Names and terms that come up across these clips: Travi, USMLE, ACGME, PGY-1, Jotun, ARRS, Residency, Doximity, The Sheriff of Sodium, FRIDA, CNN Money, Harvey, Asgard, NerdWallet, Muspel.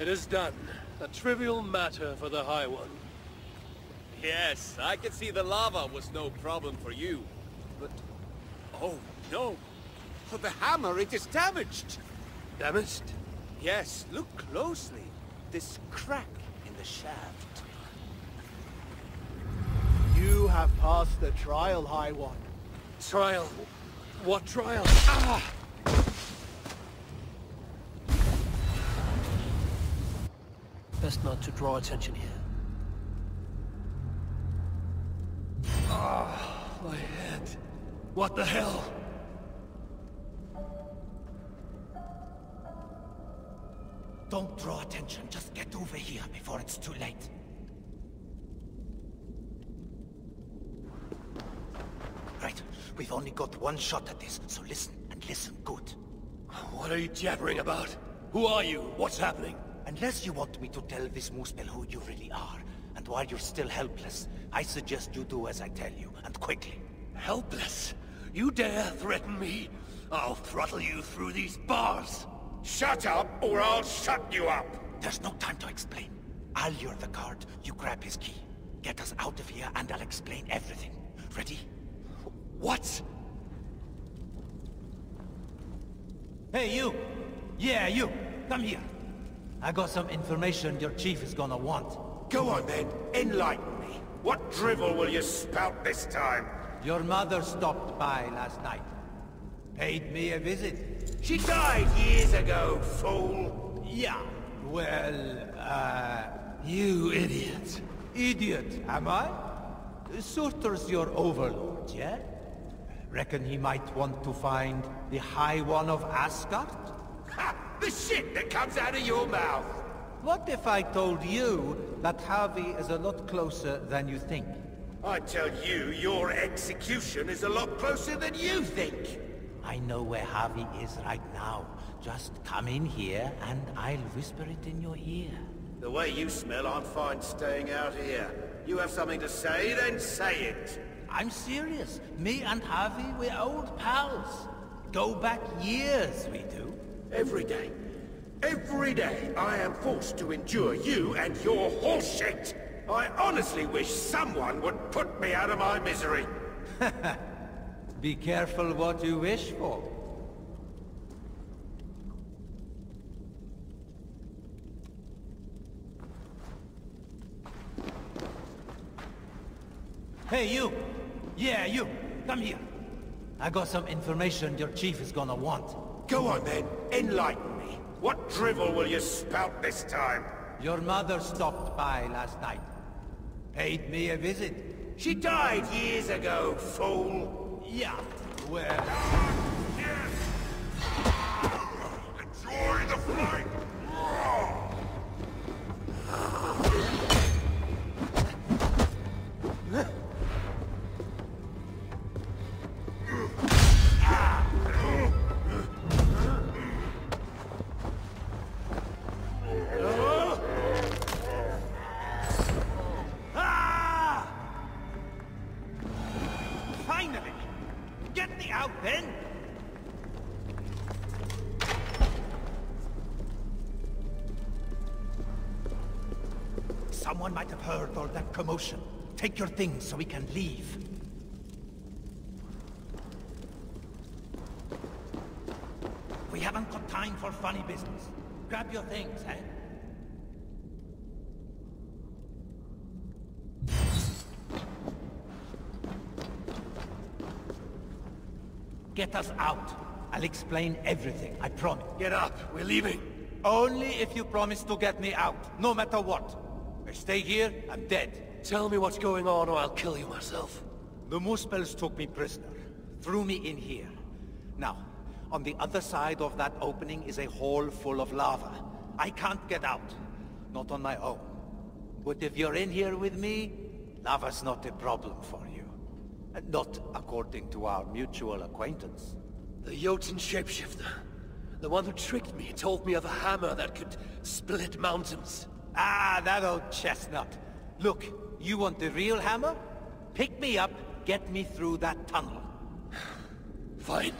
It is done. A trivial matter for the High One. Yes, I could see the lava was no problem for you. But... oh, no. For the hammer, it is damaged. Damaged? Yes, look closely. This crack in the shaft. You have passed the trial, High One. Trial? What trial? Ah! Best not to draw attention here. Ah, my head. What the hell? Don't draw attention. Just get over here before it's too late. Right. We've only got one shot at this, so listen, and listen good. What are you jabbering about? Who are you? What's happening? Unless you want me to tell this Muspel who you really are, and while you're still helpless, I suggest you do as I tell you, and quickly. Helpless? You dare threaten me? I'll throttle you through these bars! Shut up, or I'll shut you up! There's no time to explain. I'll lure the guard, you grab his key. Get us out of here, and I'll explain everything. Ready? What? Hey, you! Yeah, you! Come here! I got some information your chief is gonna want. Go on then, enlighten me. What drivel will you spout this time? Your mother stopped by last night. Paid me a visit. She died years ago, fool! Yeah. Well, you idiot. Idiot, am I? Surtur's your overlord, yeah? Reckon he might want to find the High One of Asgard? Ha! The shit that comes out of your mouth! What if I told you that Harvey is a lot closer than you think? I tell you, your execution is a lot closer than you think! I know where Harvey is right now. Just come in here and I'll whisper it in your ear. The way you smell, I'm fine staying out here. You have something to say, then say it! I'm serious. Me and Harvey, we're old pals. Go back years, we do. Every day, I am forced to endure you and your horseshit! I honestly wish someone would put me out of my misery! Be careful what you wish for. Hey, you! Yeah, you! Come here! I got some information your chief is gonna want. Go on then, enlighten me. What drivel will you spout this time? Your mother stopped by last night. Paid me a visit. She died years ago, fool! Yeah, well... yes. Enjoy the flight! Someone might have heard all that commotion. Take your things so we can leave. We haven't got time for funny business. Grab your things, eh? Get us out. I'll explain everything, I promise. Get up, we're leaving. Only if you promise to get me out, no matter what. I stay here, I'm dead. Tell me what's going on or I'll kill you myself. The Muspels took me prisoner, threw me in here. Now, on the other side of that opening is a hole full of lava. I can't get out, not on my own. But if you're in here with me, lava's not a problem for you. Not according to our mutual acquaintance. The Jotun shapeshifter. The one who tricked me, told me of a hammer that could split mountains. Ah, that old chestnut. Look, you want the real hammer? Pick me up, get me through that tunnel. Fine.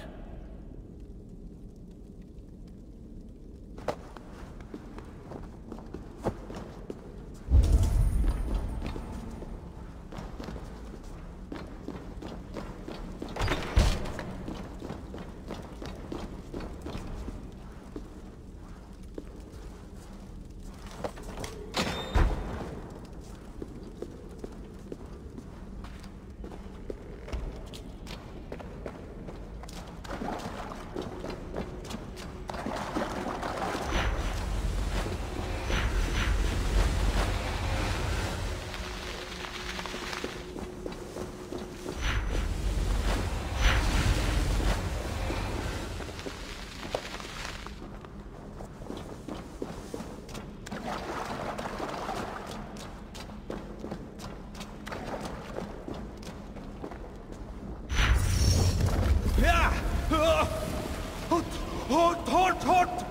Hold!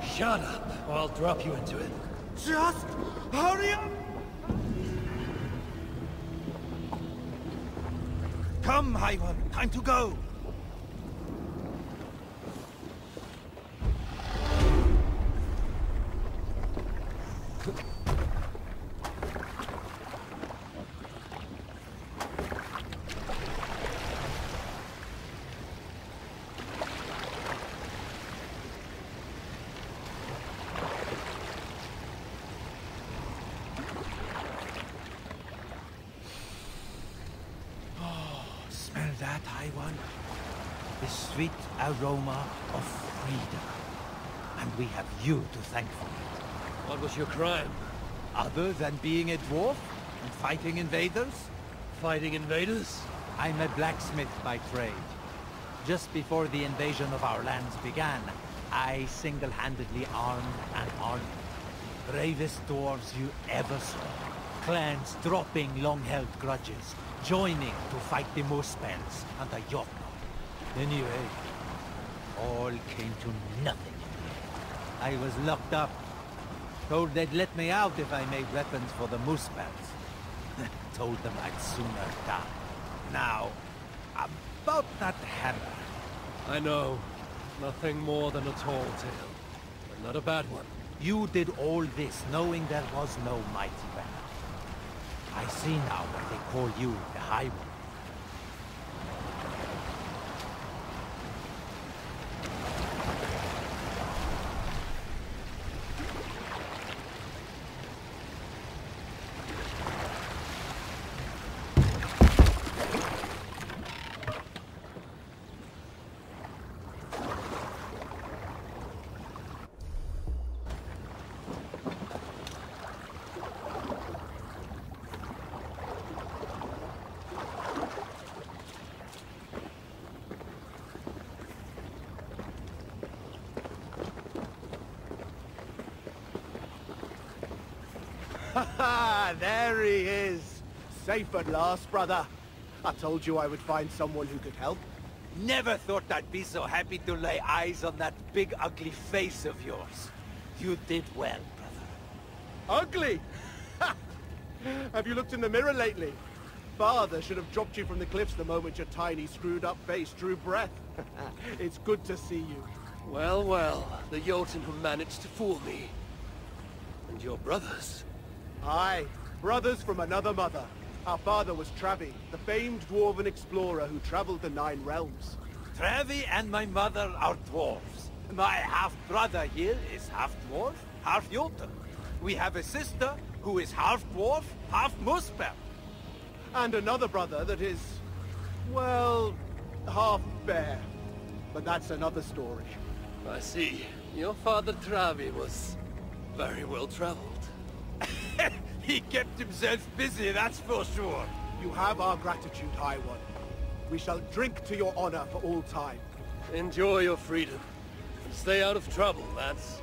Shut up, or I'll drop you into it. Just hurry up! Come, High One, time to go! Aroma of freedom. And we have you to thank for it. What was your crime? Other than being a dwarf and fighting invaders? Fighting invaders? I'm a blacksmith by trade. Just before the invasion of our lands began, I single-handedly armed an army. Bravest dwarves you ever saw. Clans dropping long-held grudges, joining to fight the Muspels and the Jotun. Anyway, all came to nothing. I was locked up. Told they'd let me out if I made weapons for the Muspels. Told them I'd sooner die. Now, about that hammer. I know. Nothing more than a tall tale. But not a bad one. You did all this knowing there was no mighty banner. I see now why they call you the High One. There he is! Safe at last, brother. I told you I would find someone who could help. Never thought I'd be so happy to lay eyes on that big, ugly face of yours. You did well, brother. Ugly? Have you looked in the mirror lately? Father should have dropped you from the cliffs the moment your tiny, screwed-up face drew breath. It's good to see you. Well, well. The Jotun who managed to fool me. And your brothers. Aye, brothers from another mother. Our father was Travi, the famed dwarven explorer who traveled the Nine Realms. Travi and my mother are dwarves. My half-brother here is half-dwarf, half-Jotun. We have a sister who is half-dwarf, half-Muspel. And another brother that is, well, half-bear. But that's another story. I see. Your father Travi was very well-traveled. He kept himself busy, that's for sure. You have our gratitude, High One. We shall drink to your honor for all time. Enjoy your freedom. And stay out of trouble, lads.